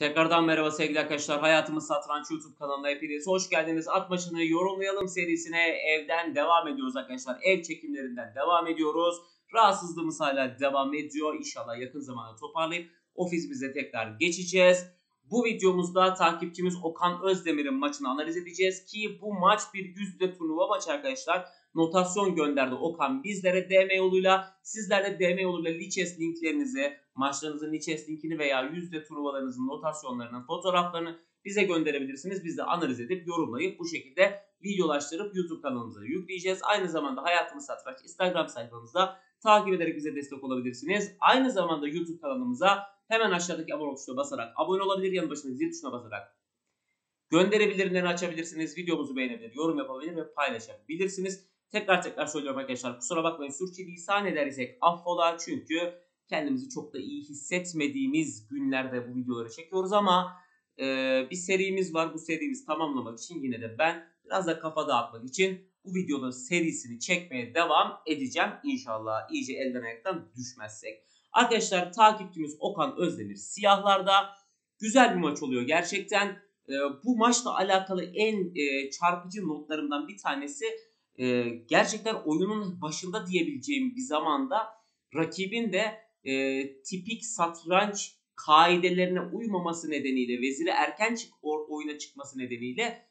Tekrardan merhaba sevgili arkadaşlar. Hayatımız Satranç YouTube kanalına hepiniz hoş geldiniz. At maçını yorumlayalım serisine evden devam ediyoruz arkadaşlar. Ev çekimlerinden devam ediyoruz. Rahatsızlığımız hala devam ediyor. İnşallah yakın zamanda toparlayıp ofisimize tekrar geçeceğiz. Bu videomuzda takipçimiz Okan Özdemir'in maçını analiz edeceğiz ki bu maç bir yüzde turnuva maçı arkadaşlar. Notasyon gönderdi Okan bizlere DM yoluyla. Sizler de DM yoluyla lichess linklerinizi, maçlarınızın lichess linkini veya yüzde turnuvalarınızın notasyonlarının fotoğraflarını bize gönderebilirsiniz. Biz de analiz edip yorumlayıp bu şekilde videolaştırıp YouTube kanalımıza yükleyeceğiz. Aynı zamanda Hayatımız Satranç Instagram sayfamızda takip ederek bize destek olabilirsiniz. Aynı zamanda YouTube kanalımıza hemen aşağıdaki abone ol tuşuna basarak abone olabilir, yanı başındaki zil tuşuna basarak gönderi bildirimlerini açabilirsiniz. Videomuzu beğenebilir, yorum yapabilir ve paylaşabilirsiniz. Tekrar söylüyorum arkadaşlar, kusura bakmayın, sürçülisan edersek affola, çünkü kendimizi çok da iyi hissetmediğimiz günlerde bu videoları çekiyoruz ama bir serimiz var. Bu serimizi tamamlamak için yine de ben biraz da kafa dağıtmak için bu videonun serisini çekmeye devam edeceğim. İnşallah iyice elden ayaktan düşmezsek. Arkadaşlar takipçimiz Okan Özdemir siyahlarda, güzel bir maç oluyor gerçekten. Bu maçla alakalı en çarpıcı notlarımdan bir tanesi, gerçekten oyunun başında diyebileceğim bir zamanda rakibin de tipik satranç kaidelerine uymaması nedeniyle, veziri erken oyuna çıkması nedeniyle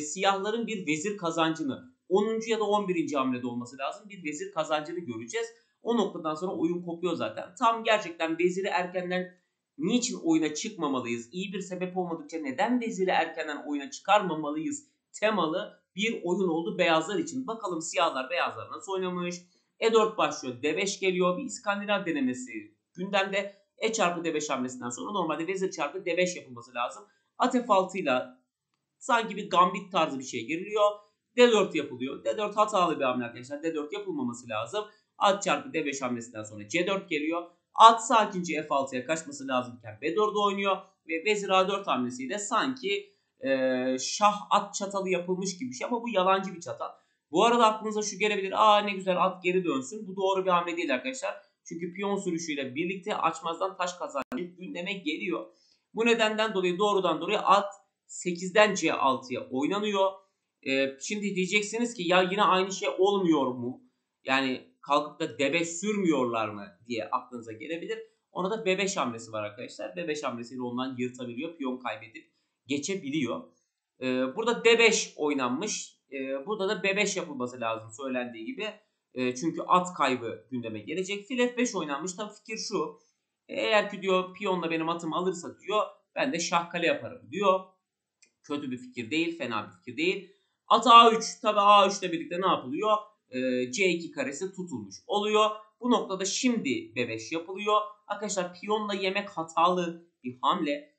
siyahların bir vezir kazancını, 10. ya da 11. hamlede olması lazım, bir vezir kazancını göreceğiz. O noktadan sonra oyun kopuyor zaten. Tam gerçekten veziri erkenden niçin oyuna çıkmamalıyız, İyi bir sebep olmadıkça neden veziri erkenden oyuna çıkarmamalıyız temalı bir oyun oldu beyazlar için. Bakalım siyahlar beyazlar nasıl oynamış. E4 başlıyor, D5 geliyor, bir İskandinav denemesi gündemde. E çarpı D5 hamlesinden sonra normalde vezir çarpı D5 yapılması lazım. At F6 ile sanki bir gambit tarzı bir şey giriliyor. D4 yapılıyor. D4 hatalı bir hamle arkadaşlar, D4 yapılmaması lazım. At çarpı D5 hamlesinden sonra C4 geliyor. At sakince F6'ya kaçması lazımken B4'de oynuyor. Ve vezir A4 hamlesiyle sanki şah at çatalı yapılmış gibi bir şey, ama bu yalancı bir çatal. Bu arada aklınıza şu gelebilir: aa ne güzel, at geri dönsün. Bu doğru bir hamle değil arkadaşlar. Çünkü piyon sürüşüyle birlikte açmazdan taş kazancı gündeme geliyor. Bu nedenden dolayı doğrudan doğruya at 8'den C6'ya oynanıyor. Şimdi diyeceksiniz ki ya yine aynı şey olmuyor mu? Yani kalkıp da D5 sürmüyorlar mı diye aklınıza gelebilir. Ona da B5 hamlesi var arkadaşlar. B5 hamlesiyle ondan yırtabiliyor, piyon kaybedip geçebiliyor. Burada D5 oynanmış. Burada da B5 yapılması lazım söylendiği gibi. Çünkü at kaybı gündeme gelecek. Fil F5 oynanmış. Tabii fikir şu: eğer ki diyor piyonla benim atımı alırsa diyor, ben de şah kale yaparım diyor. Kötü bir fikir değil, fena bir fikir değil. At A3. Tabii A3 ile birlikte ne yapılıyor? C2 karesi tutulmuş oluyor. Bu noktada şimdi B5 yapılıyor. Arkadaşlar piyonla yemek hatalı bir hamle.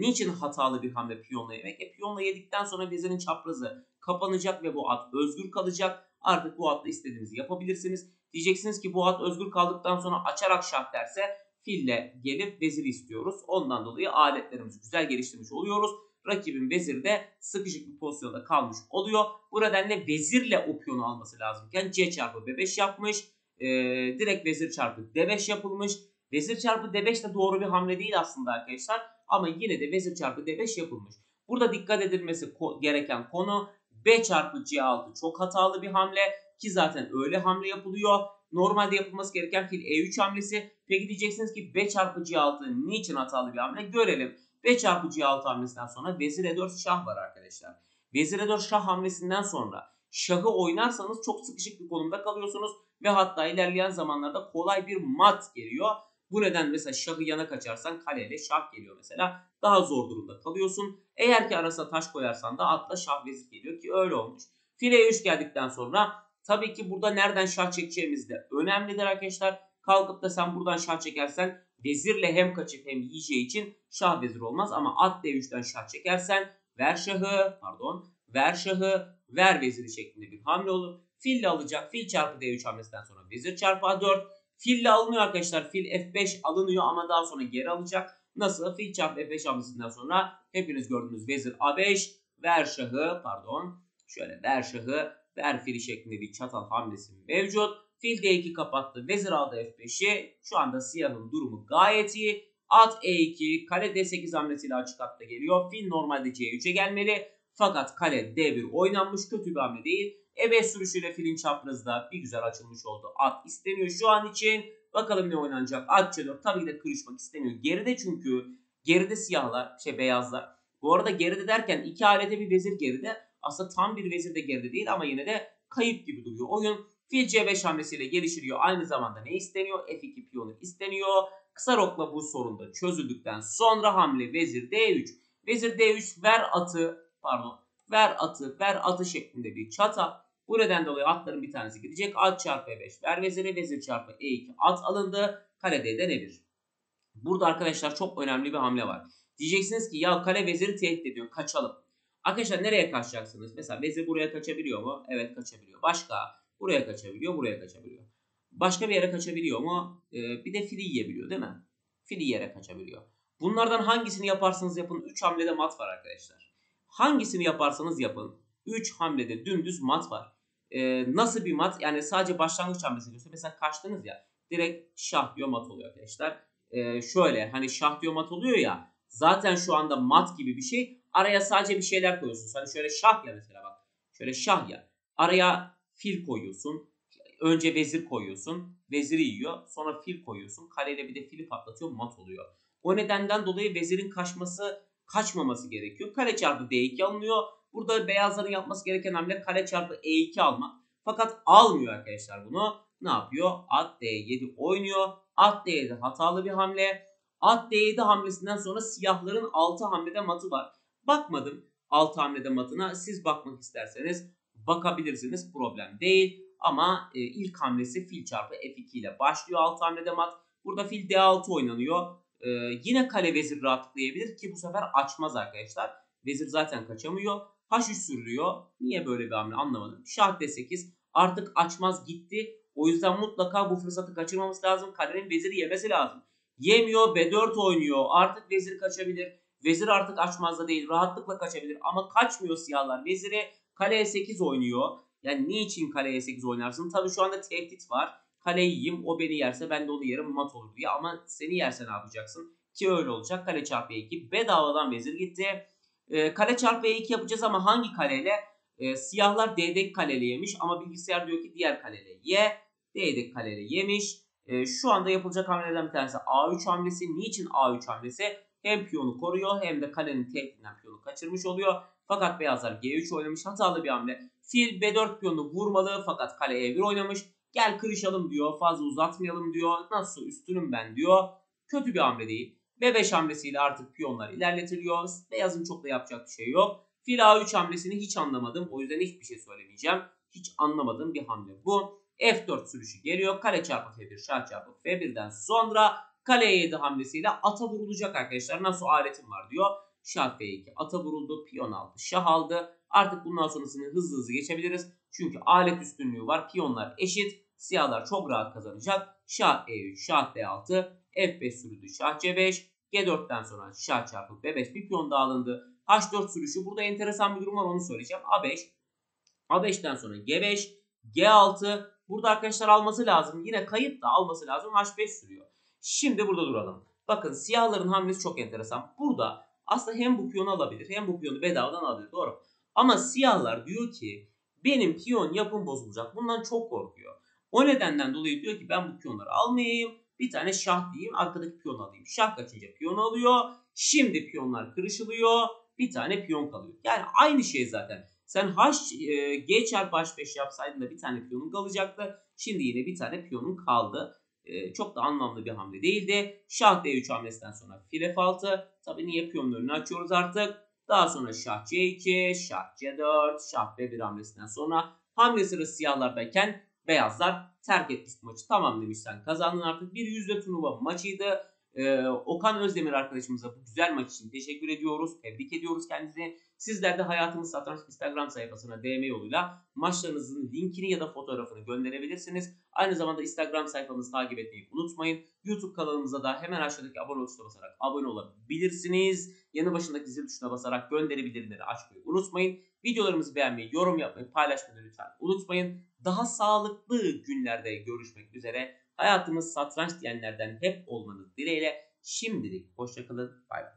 Niçin hatalı bir hamle piyonla yemek? Piyonla yedikten sonra vezirin çaprazı kapanacak ve bu at özgür kalacak. Artık bu atla istediğinizi yapabilirsiniz. Diyeceksiniz ki bu at özgür kaldıktan sonra açarak şah derse, fille gelip veziri istiyoruz. Ondan dolayı aletlerimizi güzel geliştirmiş oluyoruz. Rakibin veziri de sıkışık bir pozisyonda kalmış oluyor. Bu nedenle vezirle o piyonu alması lazımken C çarpı B5 yapmış. Direkt vezir çarpı D5 yapılmış. Vezir çarpı D5 de doğru bir hamle değil aslında arkadaşlar. Ama yine de vezir çarpı D5 yapılmış. Burada dikkat edilmesi gereken konu: B çarpı C6 çok hatalı bir hamle ki zaten öyle hamle yapılıyor. Normalde yapılması gereken fil E3 hamlesi. Peki diyeceksiniz ki B çarpı C6 niçin hatalı bir hamle? Görelim. B çarpı C6 hamlesinden sonra vezir E4 şah var arkadaşlar. Vezir E4 şah hamlesinden sonra şahı oynarsanız çok sıkışık bir konumda kalıyorsunuz ve hatta ilerleyen zamanlarda kolay bir mat geliyor. Bu neden mesela şahı yana kaçarsan kaleyle şah geliyor mesela. Daha zor durumda kalıyorsun. Eğer ki arasına taş koyarsan da atla şah vezir geliyor ki öyle olmuş. Fil E3 geldikten sonra tabii ki burada nereden şah çekeceğimiz de önemlidir arkadaşlar. Kalkıp da sen buradan şah çekersen vezirle hem kaçıp hem yiyeceği için şah vezir olmaz, ama at D3'ten şah çekersen ver şahı ver veziri şeklinde bir hamle olur. Fille alacak. Fil çarpı D3 hamlesinden sonra vezir çarpı A4. Fille alınıyor arkadaşlar. Fil F5 alınıyor ama daha sonra geri alacak. Nasıl? Fil çarpı F5 hamlesinden sonra hepiniz gördüğünüz vezir A5, ver şahı, ver fili şeklinde bir çatal hamlesi mevcut. Fil D2 kapattı, vezir aldı F5'i. Şu anda siyahın durumu gayet iyi. At E2, kale D8 hamlesiyle açık hatta geliyor. Fil normalde C3'e gelmeli. Fakat kale D1 oynanmış, kötü bir hamle değil. E5 sürüşüyle filin çaprazı da bir güzel açılmış oldu. At isteniyor şu an için. Bakalım ne oynanacak? At C4 tabii ki de kırışmak istemiyor. Geride çünkü. Geride siyahlar, beyazlar. Bu arada geride derken iki alete bir vezir geride. Aslında tam bir vezir de geride değil ama yine de kayıp gibi duruyor oyun. Fil C5 hamlesiyle gelişiliyor. Aynı zamanda ne isteniyor? F2 piyonu isteniyor. Kısa rokla bu sorun da çözüldükten sonra hamle vezir D3. Vezir D3 ver atı şeklinde bir çata. Bu neden dolayı atların bir tanesi gidecek. At çarpı E5 ver vezire, vezir çarpı E2 at alındı. Kale D'de nedir? Burada arkadaşlar çok önemli bir hamle var. Diyeceksiniz ki ya kale veziri tehdit ediyor, kaçalım. Arkadaşlar nereye kaçacaksınız? Mesela vezir buraya kaçabiliyor mu? Evet kaçabiliyor. Başka? Buraya kaçabiliyor, buraya kaçabiliyor. Başka bir yere kaçabiliyor mu? Bir de fili yiyebiliyor değil mi? Fili yere kaçabiliyor. Bunlardan hangisini yaparsanız yapın 3 hamlede mat var arkadaşlar. Hangisini yaparsanız yapın 3 hamlede dümdüz mat var. Nasıl bir mat? Yani sadece başlangıç hamlesi diyorsa mesela kaçtınız ya. Direkt şah diyor mat oluyor arkadaşlar. Şöyle hani şah diyor mat oluyor ya. Zaten şu anda mat gibi bir şey. Araya sadece bir şeyler koyuyorsun. Hani şöyle şah ya mesela bak. Şöyle şah ya. Araya fil koyuyorsun. Önce vezir koyuyorsun. Veziri yiyor. Sonra fil koyuyorsun. Kaleyle bir de fili patlatıyor. Mat oluyor. O nedenden dolayı vezirin kaçmaması gerekiyor. Kale çarpı D2 alınıyor. Burada beyazların yapması gereken hamle kale çarpı E2 almak. Fakat almıyor arkadaşlar bunu. Ne yapıyor? At D7 oynuyor. At D7 hatalı bir hamle. At D7 hamlesinden sonra siyahların 6 hamlede matı var. Bakmadım 6 hamlede matına. Siz bakmak isterseniz bakabilirsiniz. Problem değil. Ama ilk hamlesi fil çarpı F2 ile başlıyor 6 hamlede mat. Burada fil D6 oynanıyor. Yine kale vezir rahatlayabilir ki bu sefer açmaz arkadaşlar. Vezir zaten kaçamıyor. H3 sürülüyor. Niye böyle bir hamle anlamadım. Şah D8 artık açmaz gitti. O yüzden mutlaka bu fırsatı kaçırmamız lazım. Kalenin veziri yemesi lazım. Yemiyor, B4 oynuyor. Artık vezir kaçabilir. Vezir artık açmaz da değil. Rahatlıkla kaçabilir. Ama kaçmıyor siyahlar vezire. Kale E8 oynuyor. Yani niçin kale E8 oynarsın? Tabii şu anda tehdit var. Kaleyi yiyeyim, o beni yerse ben de onu yerim, mat olur diye. Ama seni yerse ne yapacaksın? Ki öyle olacak. Kale çarpı E2 bedavadan vezir gitti. Kale çarpı E2 yapacağız ama hangi kaleyle? Siyahlar D'deki kaleyle yemiş ama bilgisayar diyor ki diğer kaleyle ye. D'deki kaleyle yemiş. Şu anda yapılacak hamlelerden bir tanesi A3 hamlesi. Niçin A3 hamlesi? Hem piyonu koruyor hem de kalenin tehdidinden piyonu kaçırmış oluyor. Fakat beyazlar G3 oynamış, hatalı bir hamle. Fil B4 piyonunu vurmalı fakat kale E1 oynamış. Gel kırışalım diyor, fazla uzatmayalım diyor. Nasıl üstünüm ben diyor. Kötü bir hamle değil. B5 hamlesiyle artık piyonlar ilerletiliyor. Beyazın çok da yapacak bir şey yok. Fil A3 hamlesini hiç anlamadım. O yüzden hiçbir şey söylemeyeceğim. Hiç anlamadığım bir hamle bu. F4 sürüşü geliyor. Kale çarpı F1, şah çarpı F1'den sonra kale E7 hamlesiyle ata vurulacak arkadaşlar. Nasıl aletim var diyor. Şah F2 ata vuruldu. Piyon aldı. Şah aldı. Artık bundan sonrasını hızlı geçebiliriz. Çünkü alet üstünlüğü var. Piyonlar eşit. Siyahlar çok rahat kazanacak. Şah E3, şah D6, F5 sürüldü. Şah C5, G4'ten sonra şah çarpı B5 bir piyon dağılındı. H4 sürüşü. Burada enteresan bir durum var, onu söyleyeceğim. A5, A5'ten sonra G5, G6. Burada arkadaşlar alması lazım. Yine kayıp da alması lazım. H5 sürüyor. Şimdi burada duralım. Bakın siyahların hamlesi çok enteresan. Burada aslında hem bu piyonu alabilir hem bu piyonu bedavadan alabilir. Doğru. Ama siyahlar diyor ki benim piyon yapım bozulacak. Bundan çok korkuyor. O nedenden dolayı diyor ki ben bu piyonları almayayım. Bir tane şah diyeyim. Arkadaki piyonu alayım. Şah kaçınca piyonu alıyor. Şimdi piyonlar kırışılıyor. Bir tane piyon kalıyor. Yani aynı şey zaten. Sen G çarpı H5 yapsaydın da bir tane piyonun kalacaktı. Şimdi yine bir tane piyonun kaldı. Çok da anlamlı bir hamle değildi. Şah D3 hamlesinden sonra fil F6. Tabii niye piyonun önünü açıyoruz artık. Daha sonra şah C2, şah C4, şah B1 hamlesinden sonra hamle sırası siyahlardayken beyazlar terk etmiş maçı. Tamam demişsen kazandın artık. Bir yüzde turnuva maçıydı. Okan Özdemir arkadaşımıza bu güzel maç için teşekkür ediyoruz. Tebrik ediyoruz kendisini. Sizler de Hayatımız Satranç Instagram sayfasına DM yoluyla maçlarınızın linkini ya da fotoğrafını gönderebilirsiniz. Aynı zamanda Instagram sayfamızı takip etmeyi unutmayın. YouTube kanalımıza da hemen aşağıdaki abone tuşuna basarak abone olabilirsiniz. Yanı başındaki zil tuşuna basarak gönderi bildirimleri açmayı unutmayın. Videolarımızı beğenmeyi, yorum yapmayı, paylaşmayı lütfen unutmayın. Daha sağlıklı günlerde görüşmek üzere. Hayatımız satranç diyenlerden hep olmanız dileğiyle. Şimdilik hoşça kalın. Bay bay.